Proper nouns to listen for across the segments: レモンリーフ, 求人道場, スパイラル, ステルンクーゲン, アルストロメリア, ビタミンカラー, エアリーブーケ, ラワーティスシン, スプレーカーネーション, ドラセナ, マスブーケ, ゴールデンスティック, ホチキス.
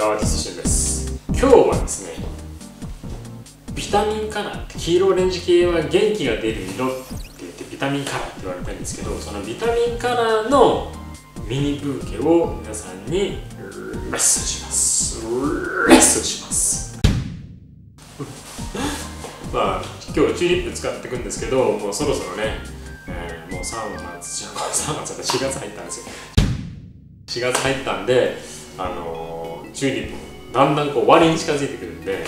ラワーティスシンです。今日はですね、ビタミンカラー、黄色オレンジ系は元気が出る色って言ってビタミンカラーって言われてるんですけど、そのビタミンカラーのミニブーケを皆さんにレッスンします。まあ今日チューリップ使っていくんですけど、もうそろそろね、もう3月4月入ったんですよ。4月入ったんで、チューリップもだんだんこう終わりに近づいてくるんで、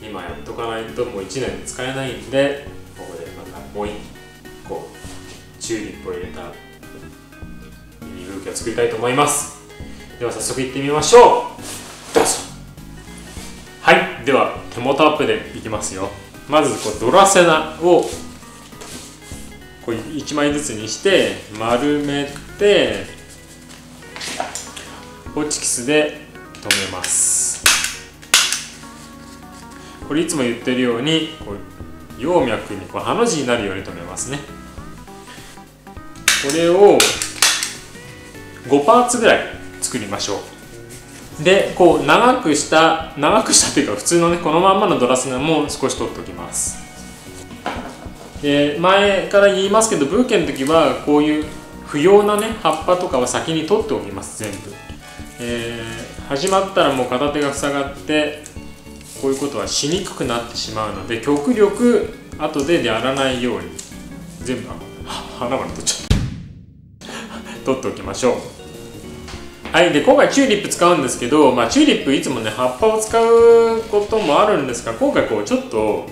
今やっとかないともう1年使えないんで、ここでまたもう1個チューリップを入れたミニブーケを作りたいと思います。では早速いってみましょう。どうぞ。はい、では手元アップでいきますよ。まずこうドラセナをこう1枚ずつにして丸めてホチキスで留めます。これいつも言ってるようにこう葉脈にこうハの字になるように留めますね。これを5パーツぐらい作りましょう。でこう長くしたというか、普通のねこのまんまのドラセナも少し取っておきます。で前から言いますけど、ブーケの時はこういう不要なね葉っぱとかは先に取っておきます。全部始まったらもう片手が塞がってこういうことはしにくくなってしまうので、極力後でやらないように全部花まで取っておきましょう。はい。で今回チューリップ使うんですけど、まあ、チューリップいつもね葉っぱを使うこともあるんですが、今回こうちょっと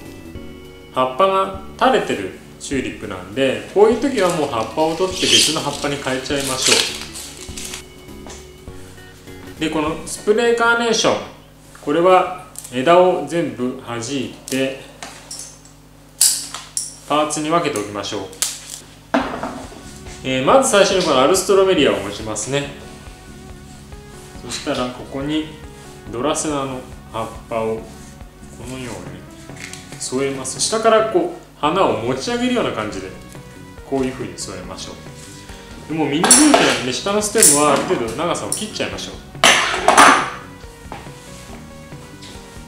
葉っぱが垂れてるチューリップなんで、こういう時はもう葉っぱを取って別の葉っぱに変えちゃいましょう。でこのスプレーカーネーション、これは枝を全部弾いてパーツに分けておきましょう。まず最初にこのアルストロメリアを持ちますね。そしたらここにドラセナの葉っぱをこのように添えます。下からこう花を持ち上げるような感じでこういうふうに添えましょう。もうミニブーケなんで下のステムはある程度長さを切っちゃいましょう。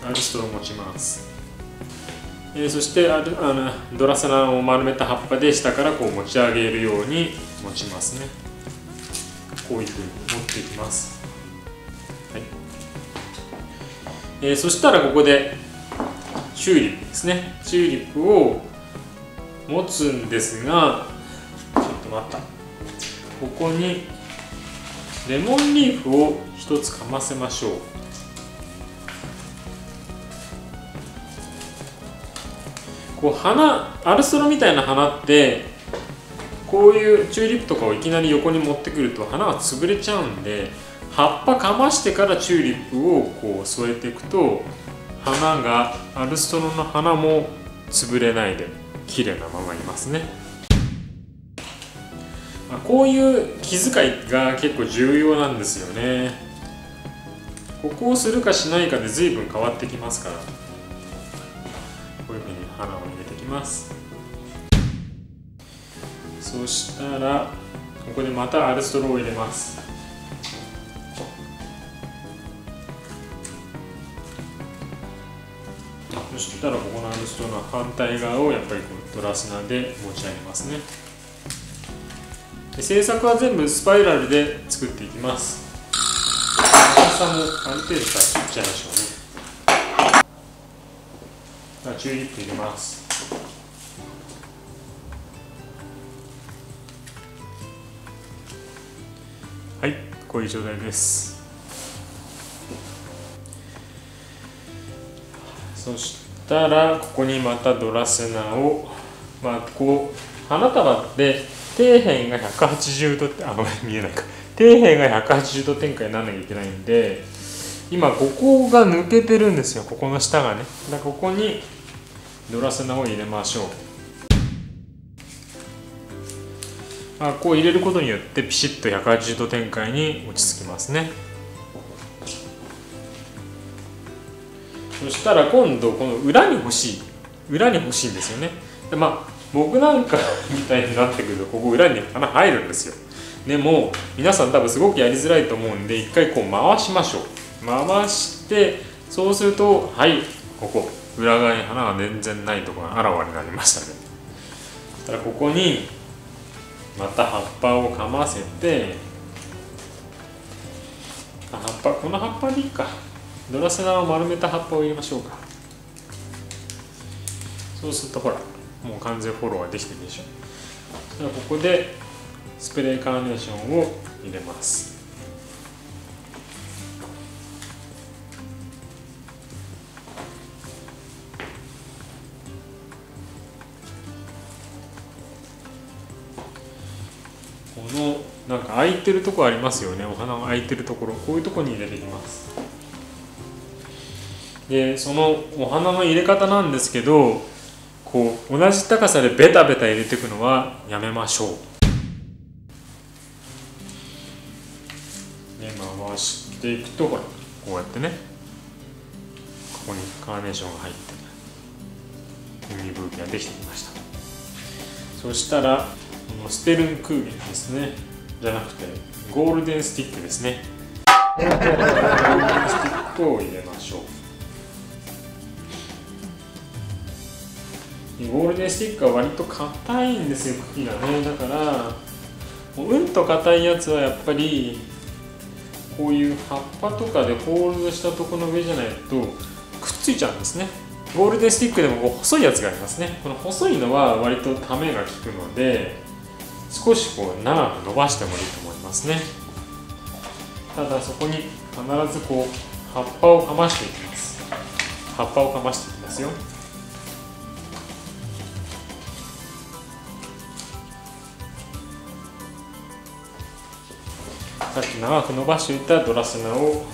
アルストロを持ちます。そしてドラセナを丸めた葉っぱで下からこう持ち上げるように持ちますね。こういうふうに持っていきます。はい。そしたらここでチューリップですね。チューリップを持つんですが、ちょっと待った。ここにレモンリーフを1つかませましょう。こう花、アルストロみたいな花ってこういうチューリップとかをいきなり横に持ってくると花が潰れちゃうんで、葉っぱかましてからチューリップをこう添えていくと、花がアルストロの花も潰れないで綺麗なままいますね。こういう気遣いが結構重要なんですよね。ここをするかしないかで随分変わってきますから、花を入れていきます。そしたらここでまたアルストロを入れます。そしたらここのアルストロの反対側をやっぱりこうドラセナで持ち上げますね。で製作は全部スパイラルで作っていきます。長さもある程度から切っちゃいましょうね。チューリップ入れます。はい、こういう状態です。そしたらここにまたドラセナを、まあこう花束って底辺が180度って、あ、ごめん見えないか、底辺が180度展開にならなきゃいけないんで、今ここが抜けてるんですよ、ここの下がね。だからここにドラセナを入れましょう。こう入れることによってピシッと180度展開に落ち着きますね。そしたら今度この裏に欲しいんですよね。でまあ僕なんかみたいになってくるとここ裏に花入るんですよ。でも皆さん多分すごくやりづらいと思うんで、一回こう回しましょう。回して、そうするとはい、ここ裏側に花が全然ないところがあらわになりましたね。だからここにまた葉っぱをかませて、葉っぱ、この葉っぱでいいか、ドラセナを丸めた葉っぱを入れましょうか。そうするとほら、もう完全フォローができてるでしょ。じゃあここでスプレーカーネーションを入れます。このなんか空いてるとこありますよね。お花が空いてるところ、こういうとこに入れていきます。で、そのお花の入れ方なんですけど、こう同じ高さでベタベタ入れていくのはやめましょう。で、回していくとほら、こうやってね、ここにカーネーションが入って海ブーケができてきました。そしたらステルンクーゲンですね、じゃなくてゴールデンスティックですね。ゴールデンスティックを入れましょう。ゴールデンスティックは割と硬いんですよ、茎がね。だからうんと硬いやつはやっぱりこういう葉っぱとかでホールドしたところの上じゃないとくっついちゃうんですね。ゴールデンスティックでも細いやつがありますね。この細いのは割とためが利くので、少しこう長く伸ばしてもいいと思いますね。ただそこに必ずこう葉っぱをかましていきます。葉っぱをかましていきますよ。さっき長く伸ばしていたドラセナを、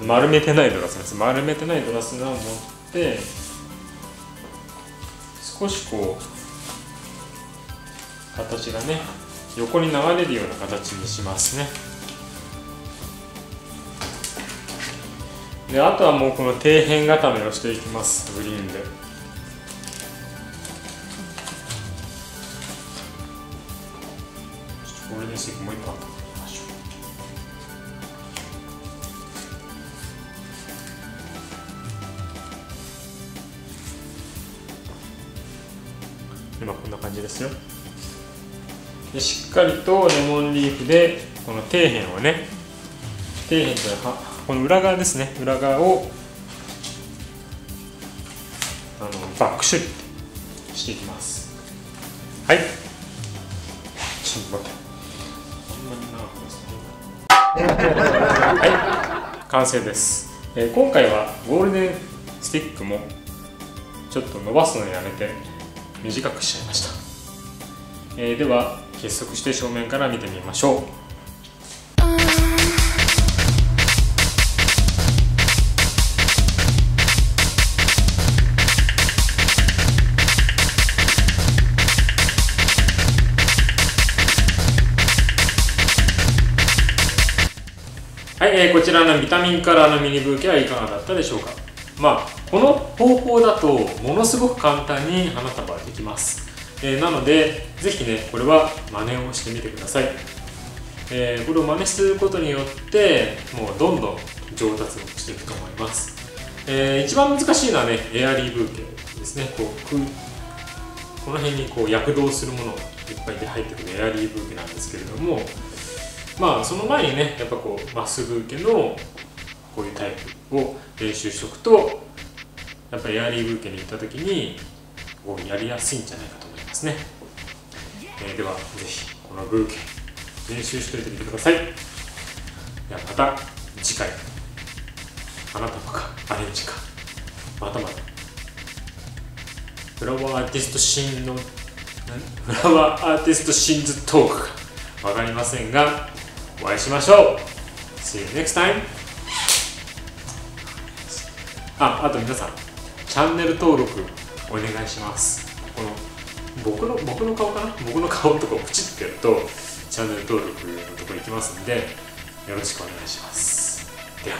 丸めてないドラセナです。丸めてないドラセナを持って少しこう形がね、横に流れるような形にしますね。で、あとはもうこの底辺固めをしていきます、グリーンで。これでもう一本取りましょう。今こんな感じですよ。で、しっかりとレモンリーフでこの底辺をね、底辺というかこの裏側ですね、裏側をバック処理していきます。はい、ちょっと待って、あんまり長くですね。はい、完成です。今回はゴールデンスティックもちょっと伸ばすのやめて短くしちゃいました。では結束して正面から見てみましょう。はい、こちらのビタミンカラーのミニブーケはいかがだったでしょうか。まあこの方法だとものすごく簡単に花束ができます。なのでぜひね、これは真似をしてみてください。これを真似することによってもうどんどん上達をしていくと思います。一番難しいのはね、エアリーブーケですね。この辺にこう躍動するものがいっぱいで入ってくるエアリーブーケなんですけれども、まあその前にね、やっぱこうマスブーケのこういうタイプを練習しておくと、やっぱりエアリーブーケに行った時にこうやりやすいんじゃないかと思いますですね。ではぜひこのブーケ練習しておいてみてください。ではまた次回、花束かアレンジか、またまたフラワーアーティストシーンのフラワーアーティストシーンズトークかわかりませんが、お会いしましょう。 See you next time。 あと皆さんチャンネル登録お願いします。この僕の顔かな、僕の顔のとこをプチってやるとチャンネル登録のとこ行きますんで、よろしくお願いします。では。